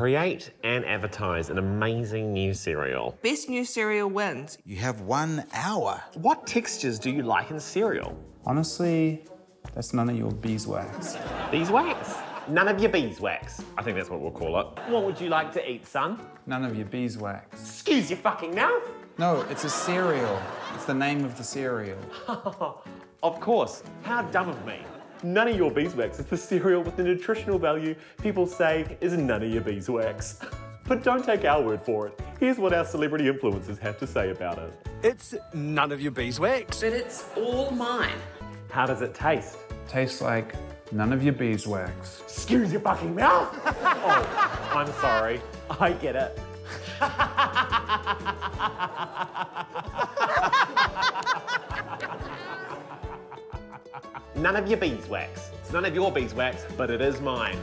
create and advertise an amazing new cereal. Best new cereal wins. You have 1 hour. What textures do you like in cereal? Honestly, that's none of your beeswax. Beeswax? None of your beeswax. I think that's what we'll call it. What would you like to eat, son? None of your beeswax. Excuse your fucking mouth. No, it's a cereal. It's the name of the cereal. Of course. How dumb of me. None of your beeswax is the cereal with the nutritional value people say is none of your beeswax. But don't take our word for it. Here's what our celebrity influencers have to say about it. It's none of your beeswax. But it's all mine. How does it taste? Tastes like none of your beeswax. Excuse your fucking mouth! Oh, I'm sorry. I get it. None of your beeswax. It's none of your beeswax, but it is mine.